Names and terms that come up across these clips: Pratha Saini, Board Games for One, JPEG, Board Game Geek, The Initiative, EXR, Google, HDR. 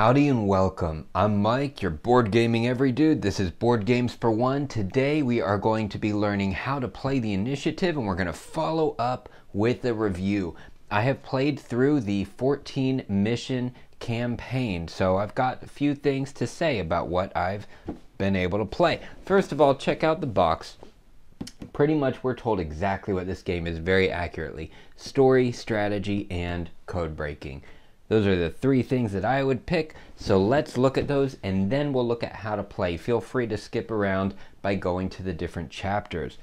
Howdy and welcome. I'm Mike, your board gaming every dude. This is Board Games for One. Today we are going to be learning how to play The Initiative, and we're going to follow up with a review. I have played through the 14 mission campaign, so I've got a few things to say about what I've been able to play. First of all, check out the box. Pretty much we're told exactly what this game is very accurately. Story, strategy, and code breaking. Those are the three things that I would pick, so let's look at those and then we'll look at how to play. Feel free to skip around by going to the different chapters.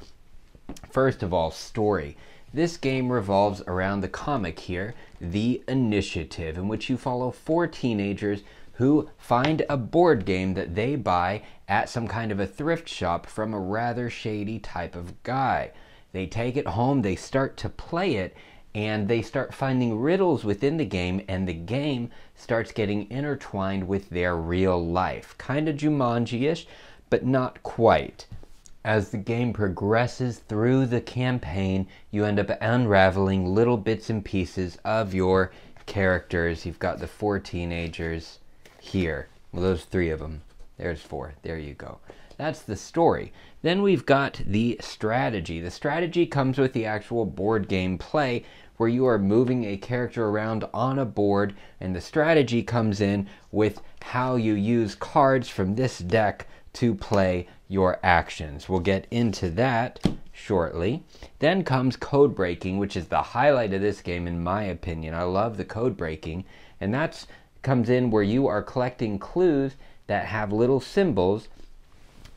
First of all, story. This game revolves around the comic here, The Initiative, in which you follow four teenagers who find a board game that they buy at some kind of a thrift shop from a rather shady type of guy. They take it home, they start to play it, and they start finding riddles within the game, and the game starts getting intertwined with their real life. Kind of Jumanji-ish, but not quite. As the game progresses through the campaign, you end up unraveling little bits and pieces of your characters. You've got the four teenagers here. Well, those three of them. There's four. There you go. That's the story. Then we've got the strategy. The strategy comes with the actual board game play, where you are moving a character around on a board, and the strategy comes in with how you use cards from this deck to play your actions. We'll get into that shortly. Then comes code breaking, which is the highlight of this game in my opinion. I love the code breaking, and that comes in where you are collecting clues that have little symbols.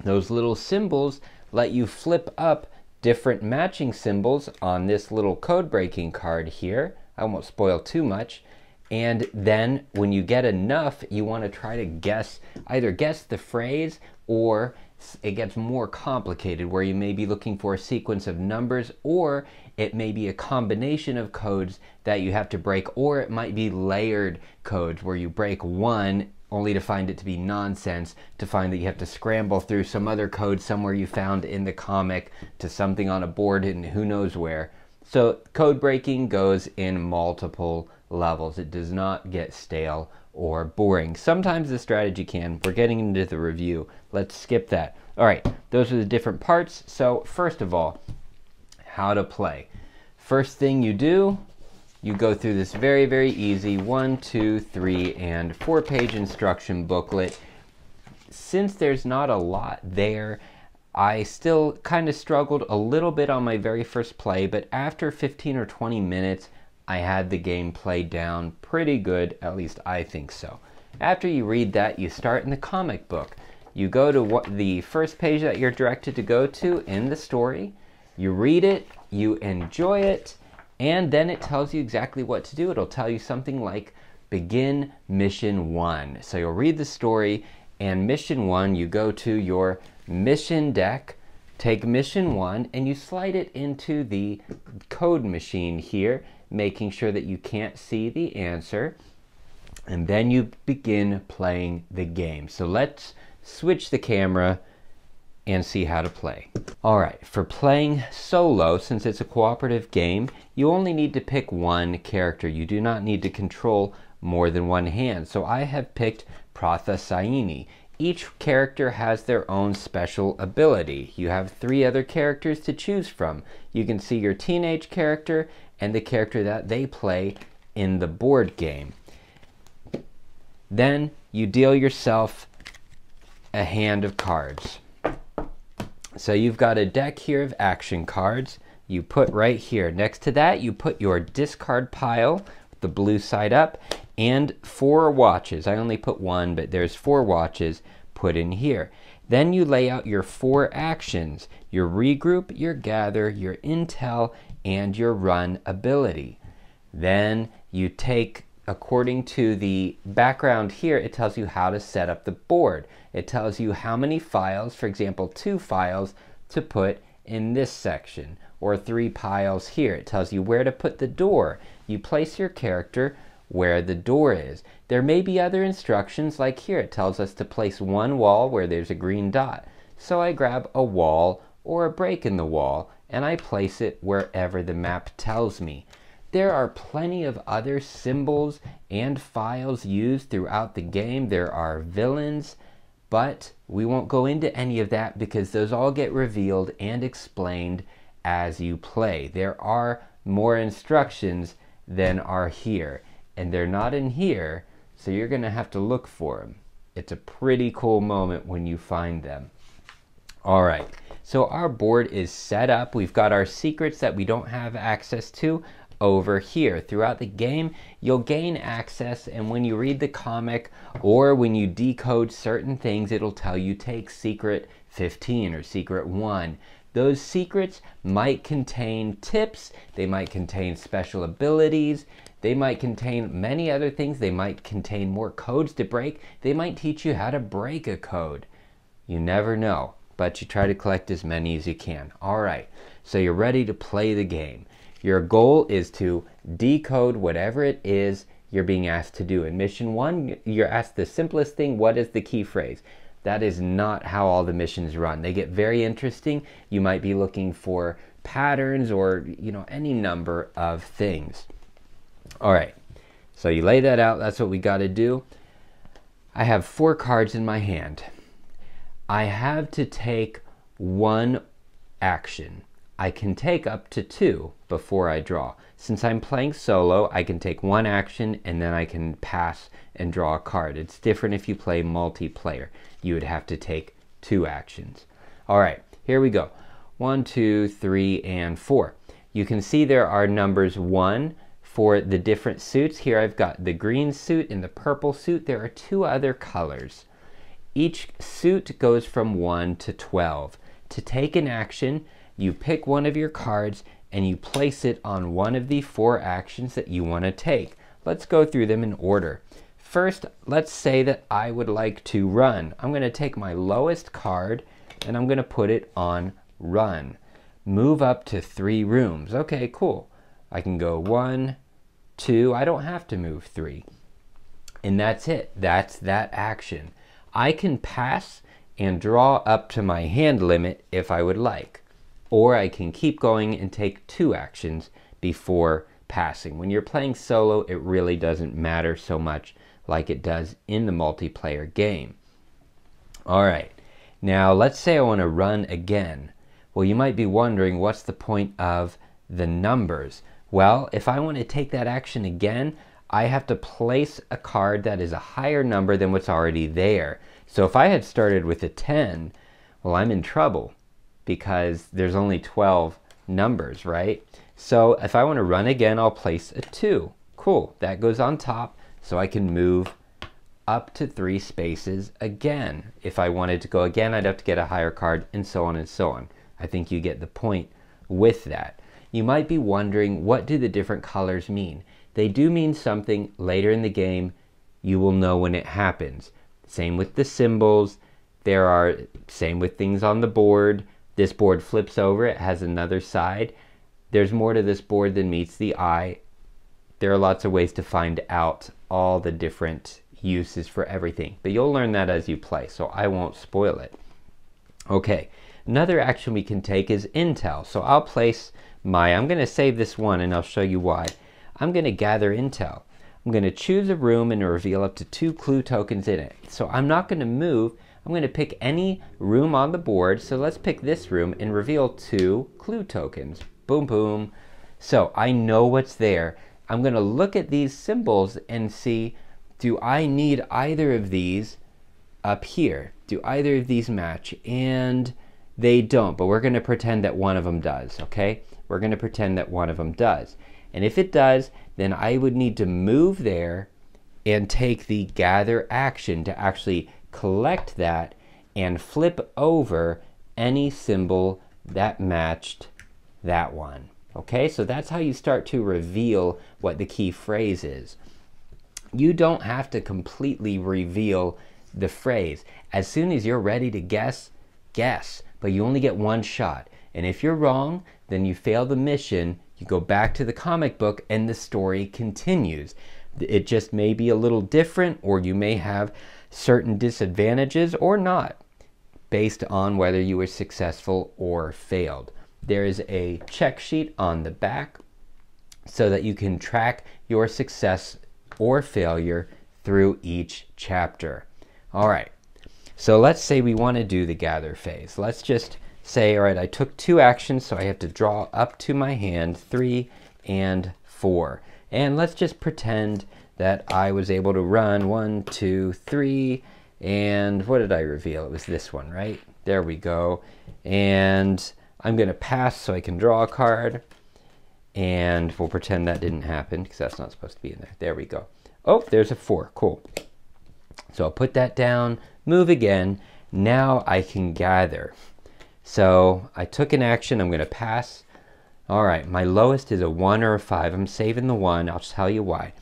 Those little symbols let you flip up different matching symbols on this little code breaking card here. I won't spoil too much. And then when you get enough, you want to try to guess, either guess the phrase, or it gets more complicated where you may be looking for a sequence of numbers, or it may be a combination of codes that you have to break, or it might be layered codes where you break one only to find it to be nonsense, to find that you have to scramble through some other code somewhere you found in the comic to something on a board and who knows where. So code breaking goes in multiple levels. It does not get stale or boring. Sometimes the strategy can. We're getting into the review. Let's skip that. All right, those are the different parts. So first of all, how to play. First thing you do, you go through this very, very easy 1, 2, 3, and 4-page instruction booklet. Since there's not a lot there, I still kind of struggled a little bit on my very first play, but after 15 or 20 minutes, I had the game played down pretty good, at least I think so. After you read that, you start in the comic book. You go to the first page that you're directed to go to in the story, you read it, you enjoy it, and then it tells you exactly what to do. It'll tell you something like, begin mission 1. So you'll read the story, and mission 1, you go to your mission deck, take mission 1, and you slide it into the code machine here, making sure that you can't see the answer, and then you begin playing the game. So let's switch the camera and see how to play. All right, for playing solo, since it's a cooperative game, you only need to pick one character. You do not need to control more than one hand. So I have picked Pratha Saini. Each character has their own special ability. You have three other characters to choose from. You can see your teenage character and the character that they play in the board game. Then you deal yourself a hand of cards. So you've got a deck here of action cards. You put right here. Next to that, you put your discard pile, with the blue side up, and 4 watches. I only put one, but there's 4 watches put in here. Then you lay out your 4 actions, your regroup, your gather, your intel, and your run ability. Then you take, according to the background here, it tells you how to set up the board. It tells you how many files, for example, 2 files to put in this section, or 3 piles here. It tells you where to put the door. You place your character where the door is. There may be other instructions, like here it tells us to place one wall where there's a green dot. So I grab a wall or a break in the wall and I place it wherever the map tells me. There are plenty of other symbols and files used throughout the game. There are villains, but we won't go into any of that because those all get revealed and explained as you play. There are more instructions than are here, and they're not in here, so you're gonna have to look for them. It's a pretty cool moment when you find them. All right, so our board is set up. We've got our secrets that we don't have access to over here. Throughout the game, you'll gain access, and when you read the comic or when you decode certain things, it'll tell you take secret 15 or secret 1. Those secrets might contain tips, they might contain special abilities, they might contain many other things, they might contain more codes to break, they might teach you how to break a code. You never know, but you try to collect as many as you can. All right, so you're ready to play the game. Your goal is to decode whatever it is you're being asked to do. In mission 1, you're asked the simplest thing: what is the key phrase? That is not how all the missions run. They get very interesting. You might be looking for patterns or, you know, any number of things. All right, so you lay that out. That's what we got to do. I have 4 cards in my hand. I have to take 1 action. I can take up to 2 before I draw. Since I'm playing solo, I can take 1 action and then I can pass and draw a card. It's different if you play multiplayer. You would have to take 2 actions. All right, here we go. 1, 2, 3, and 4. You can see there are numbers 1 for the different suits. Here I've got the green suit and the purple suit. There are 2 other colors. Each suit goes from 1 to 12. To take an action, you pick one of your cards and you place it on one of the 4 actions that you want to take. Let's go through them in order. First, let's say that I would like to run. I'm going to take my lowest card and I'm going to put it on run. Move up to 3 rooms. Okay, cool. I can go 1, 2. I don't have to move 3. And that's it. That's that action. I can pass and draw up to my hand limit if I would like. Or I can keep going and take 2 actions before passing. When you're playing solo, it really doesn't matter so much like it does in the multiplayer game. All right, now let's say I want to run again. Well, you might be wondering, what's the point of the numbers? Well, if I want to take that action again, I have to place a card that is a higher number than what's already there. So if I had started with a 10, well, I'm in trouble, because there's only 12 numbers, right? So if I want to run again, I'll place a 2. Cool, that goes on top, so I can move up to 3 spaces again. If I wanted to go again, I'd have to get a higher card, and so on and so on. I think you get the point with that. You might be wondering, what do the different colors mean? They do mean something later in the game. You will know when it happens. Same with the symbols. There are, same with things on the board. This board flips over, it has another side. There's more to this board than meets the eye. There are lots of ways to find out all the different uses for everything, but you'll learn that as you play, so I won't spoil it. Okay, another action we can take is intel. So I'll place my, I'm gonna save this one and I'll show you why. I'm gonna gather intel. I'm gonna choose a room and reveal up to 2 clue tokens in it. So I'm not gonna move, I'm going to pick any room on the board. So let's pick this room and reveal 2 clue tokens. Boom, boom. So I know what's there. I'm going to look at these symbols and see, do I need either of these up here? Do either of these match? And they don't, but we're going to pretend that one of them does, okay? We're going to pretend that one of them does. And if it does, then I would need to move there and take the gather action to actually collect that and flip over any symbol that matched that one. Okay, so that's how you start to reveal what the key phrase is. You don't have to completely reveal the phrase. As soon as you're ready to guess, guess, but you only get 1 shot. And if you're wrong, then you fail the mission, you go back to the comic book, and the story continues. It just may be a little different, or you may have certain disadvantages or not, based on whether you were successful or failed. There is a check sheet on the back, so that you can track your success or failure through each chapter. All right, so let's say we want to do the gather phase. Let's just say, all right, I took two actions, so I have to draw up to my hand 3 and 4. And let's just pretend that I was able to run 1, 2, 3, and what did I reveal? It was this one, right? There we go. And I'm gonna pass so I can draw a card, and we'll pretend that didn't happen because that's not supposed to be in there. There we go. Oh, there's a 4, cool. So I'll put that down, move again. Now I can gather. So I took an action, I'm gonna pass. All right, my lowest is a 1 or a 5. I'm saving the 1, I'll tell you why.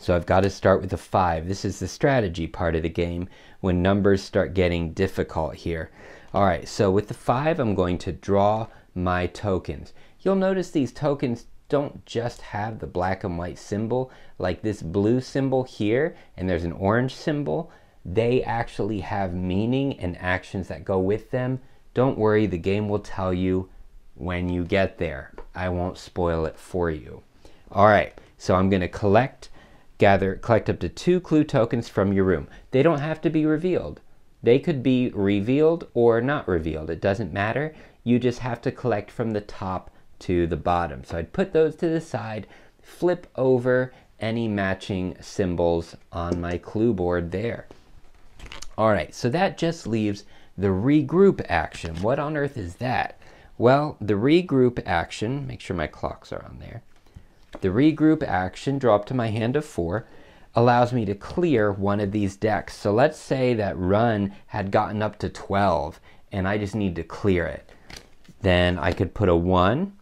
So I've got to start with a 5. This is the strategy part of the game when numbers start getting difficult here. All right, so with the 5, I'm going to draw my tokens. You'll notice these tokens don't just have the black and white symbol, like this blue symbol here, and there's an orange symbol. They actually have meaning and actions that go with them. Don't worry, the game will tell you when you get there. I won't spoil it for you. All right, so I'm gonna collect up to 2 clue tokens from your room. They don't have to be revealed. They could be revealed or not revealed, it doesn't matter. You just have to collect from the top to the bottom. So I'd put those to the side, flip over any matching symbols on my clue board there. All right, so that just leaves the regroup action. What on earth is that? Well, the regroup action, make sure my clocks are on there. The regroup action, draw up to my hand of 4, allows me to clear one of these decks. So let's say that run had gotten up to 12 and I just need to clear it. Then I could put a 1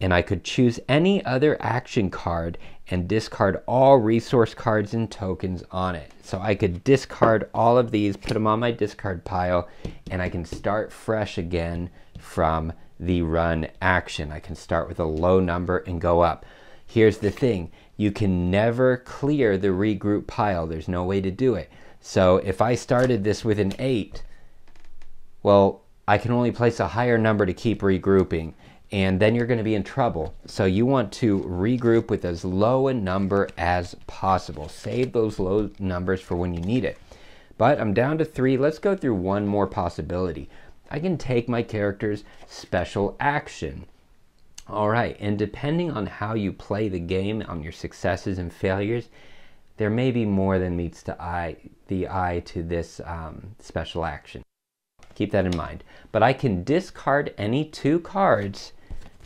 and I could choose any other action card and discard all resource cards and tokens on it. So I could discard all of these, put them on my discard pile, and I can start fresh again from the run action. I can start with a low number and go up. Here's the thing, you can never clear the regroup pile. There's no way to do it. So if I started this with an 8, well, I can only place a higher number to keep regrouping, and then you're going to be in trouble. So you want to regroup with as low a number as possible. Save those low numbers for when you need it. But I'm down to 3. Let's go through one more possibility. I can take my character's special action. All right, and depending on how you play the game, on your successes and failures, there may be more than meets the eye to this special action. Keep that in mind. But I can discard any 2 cards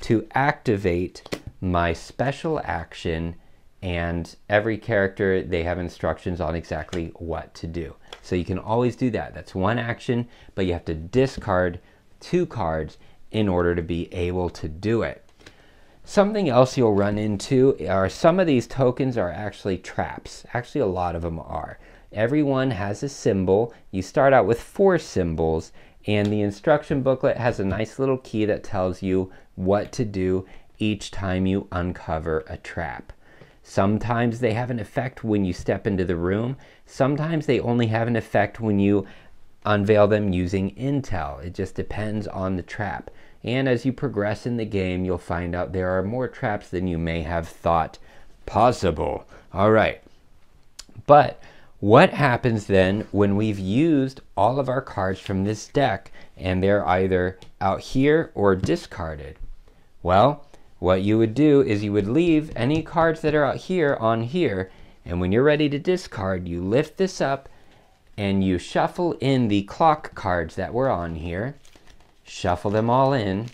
to activate my special action, and every character, they have instructions on exactly what to do. So you can always do that. That's one action, but you have to discard 2 cards in order to be able to do it. Something else you'll run into are some of these tokens are actually traps. Actually, a lot of them are. Everyone has a symbol. You start out with 4 symbols, and the instruction booklet has a nice little key that tells you what to do each time you uncover a trap. Sometimes they have an effect when you step into the room. Sometimes they only have an effect when you unveil them using intel. It just depends on the trap. And as you progress in the game, you'll find out there are more traps than you may have thought possible. All right. But what happens then when we've used all of our cards from this deck and they're either out here or discarded? Well, what you would do is you would leave any cards that are out here on here, and when you're ready to discard, you lift this up and you shuffle in the clock cards that were on here, shuffle them all in,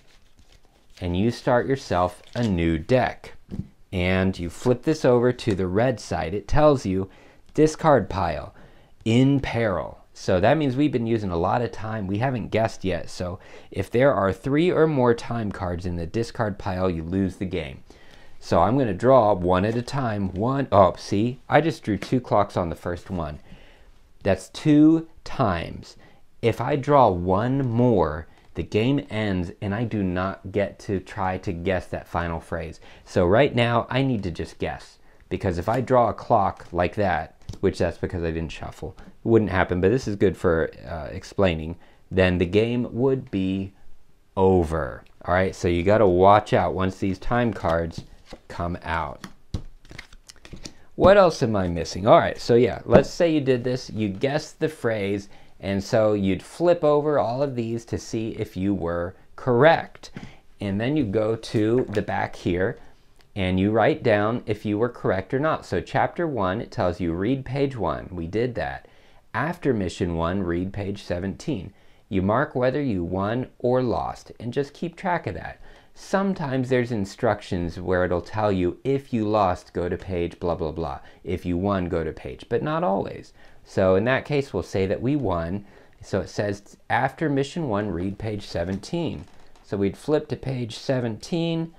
and you start yourself a new deck. And you flip this over to the red side. It tells you discard pile in peril. So that means we've been using a lot of time. We haven't guessed yet. So if there are 3 or more time cards in the discard pile, you lose the game. So I'm going to draw one at a time. Oh, see, I just drew 2 clocks on the first one. That's 2 times. If I draw 1 more, the game ends and I do not get to try to guess that final phrase. So right now I need to just guess, because if I draw a clock like that, which that's because I didn't shuffle, it wouldn't happen, but this is good for explaining, then the game would be over. All right, so you got to watch out. Once these time cards come out. What else am I missing? All right, so yeah, let's say you did this, you guessed the phrase, and so you'd flip over all of these to see if you were correct. And then you go to the back here and you write down if you were correct or not. So chapter 1, it tells you read page 1, we did that. After mission 1, read page 17. You mark whether you won or lost and just keep track of that. Sometimes there's instructions where it'll tell you if you lost, go to page blah blah blah. If you won, go to page, but not always. So in that case, we'll say that we won. So it says after mission 1, read page 17. So we'd flip to page 17.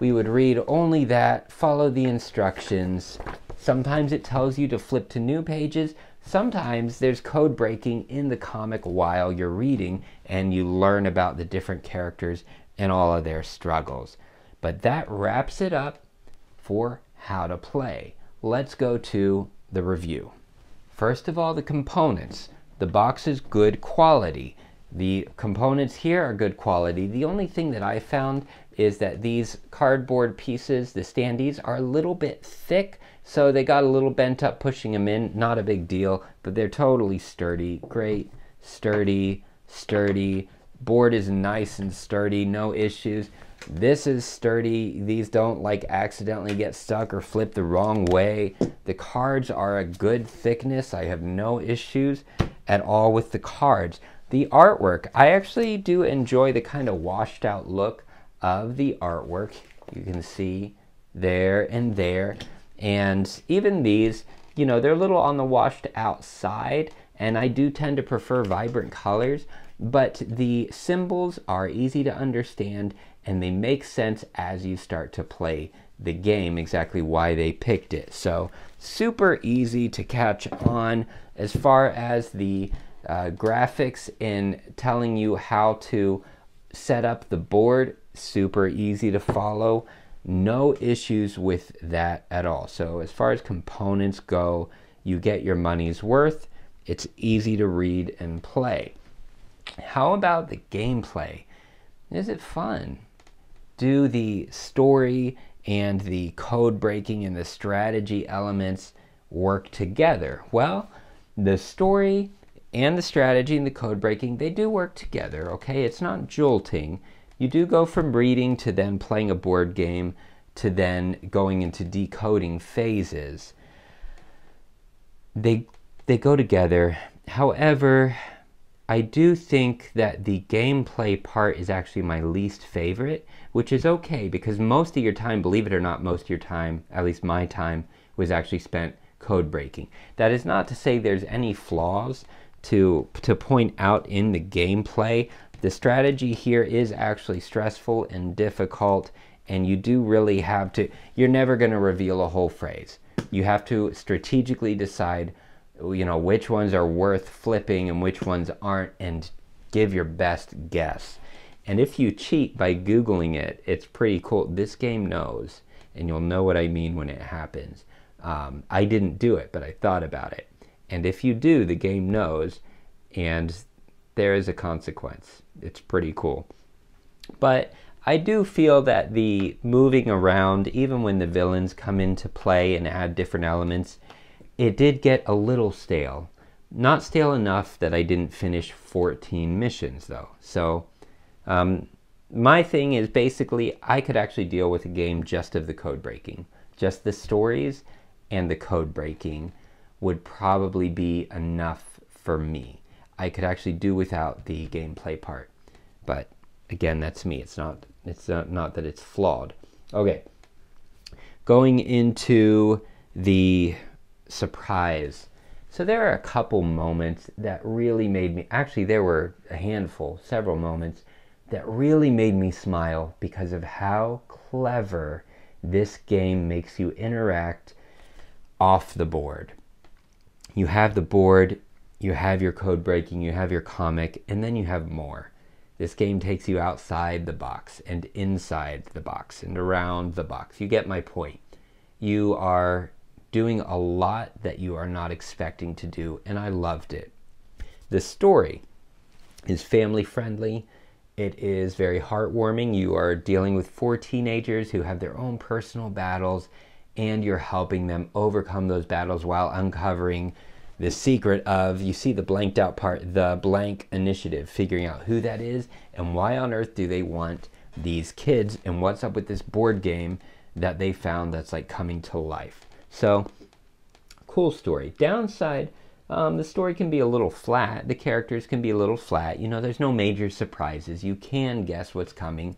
We would read only that, follow the instructions. Sometimes it tells you to flip to new pages. Sometimes there's code breaking in the comic while you're reading and you learn about the different characters and all of their struggles. But that wraps it up for how to play. Let's go to the review. First of all, the components. The box is good quality. The components here are good quality. The only thing that I found is that these cardboard pieces, the standees, are a little bit thick, so they got a little bent up pushing them in. Not a big deal, but they're totally sturdy. Great, sturdy, sturdy. Board is nice and sturdy, no issues. This is sturdy. These don't like accidentally get stuck or flip the wrong way. The cards are a good thickness. I have no issues at all with the cards. The artwork, I actually do enjoy the kind of washed out look of the artwork. You can see there and there, and even these, you know, they're a little on the washed out side, and I do tend to prefer vibrant colors. But the symbols are easy to understand and they make sense as you start to play the game, exactly why they picked it. So super easy to catch on. As far as the graphics in telling you how to set up the board, super easy to follow. No issues with that at all. So as far as components go, you get your money's worth. It's easy to read and play. How about the gameplay? Is it fun? Do the story and the code breaking and the strategy elements work together? Well, the story and the strategy and the code breaking, they do work together, okay? It's not jolting. You do go from reading to then playing a board game to then going into decoding phases. They go together. However, I do think that the gameplay part is actually my least favorite, which is okay because most of your time, believe it or not, most of your time, at least my time, was actually spent code breaking. That is not to say there's any flaws to point out in the gameplay. The strategy here is actually stressful and difficult, and you do really have to, you're never going to reveal a whole phrase. You have to strategically decide, you know, which ones are worth flipping and which ones aren't, and give your best guess. And if you cheat by Googling it, it's pretty cool. This game knows, and you'll know what I mean when it happens. I didn't do it, but I thought about it. And if you do, the game knows, and there is a consequence. It's pretty cool. But I do feel that the moving around, even when the villains come into play and add different elements, it did get a little stale. Not stale enough that I didn't finish 14 missions though. So my thing is basically I could actually deal with a game just of the code breaking. Just the stories and the code breaking would probably be enough for me. I could actually do without the gameplay part. But again, that's me. It's not that it's flawed. Okay, going into the surprise. So there are a couple moments that really made me, actually there were a handful, several moments that really made me smile because of how clever this game makes you interact off the board. You have the board, you have your code breaking, you have your comic, and then you have more. This game takes you outside the box and inside the box and around the box. You get my point. You are doing a lot that you are not expecting to do, and I loved it. The story is family friendly. It is very heartwarming. You are dealing with 4 teenagers who have their own personal battles, and you're helping them overcome those battles while uncovering the secret of, you see the blanked out part, the blank initiative, figuring out who that is and why on earth do they want these kids and what's up with this board game that they found that's like coming to life. So, cool story. Downside, the story can be a little flat. The characters can be a little flat. You know, there's no major surprises. You can guess what's coming,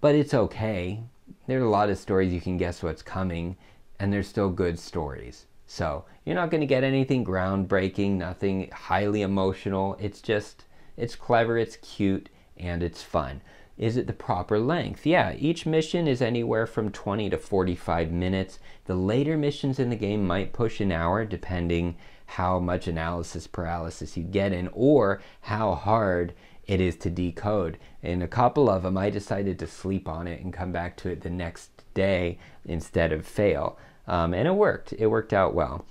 but it's okay. There are a lot of stories you can guess what's coming, and they're still good stories. So you're not going to get anything groundbreaking, nothing highly emotional. It's just, it's clever, it's cute, and it's fun. Is it the proper length? Yeah, each mission is anywhere from 20 to 45 minutes. The later missions in the game might push an hour, depending how much analysis paralysis you get in or how hard it is to decode. In a couple of them, I decided to sleep on it and come back to it the next day instead of fail. And it worked. It worked out well.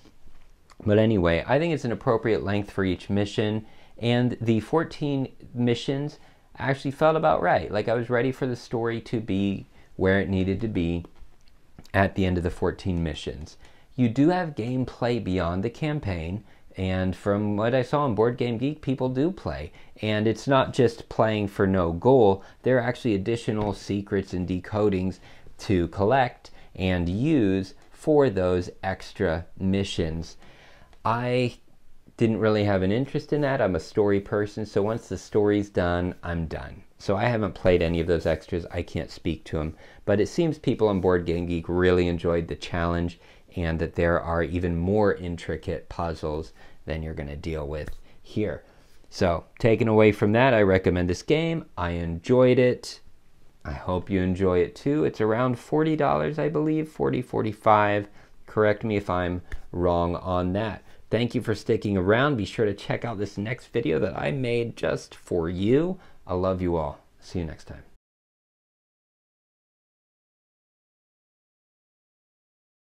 But anyway, I think it's an appropriate length for each mission. And the 14 missions actually felt about right. Like, I was ready for the story to be where it needed to be at the end of the 14 missions. You do have gameplay beyond the campaign. And from what I saw on Board Game Geek, people do play. And it's not just playing for no goal. There are actually additional secrets and decodings to collect and use for those extra missions. I didn't really have an interest in that. I'm a story person, so once the story's done, I'm done. So I haven't played any of those extras. I can't speak to them. But it seems people on Board Game Geek really enjoyed the challenge, and that there are even more intricate puzzles than you're going to deal with here. So, taken away from that, I recommend this game. I enjoyed it. I hope you enjoy it too. It's around $40, I believe, $40, $45. Correct me if I'm wrong on that. Thank you for sticking around. Be sure to check out this next video that I made just for you. I love you all. See you next time.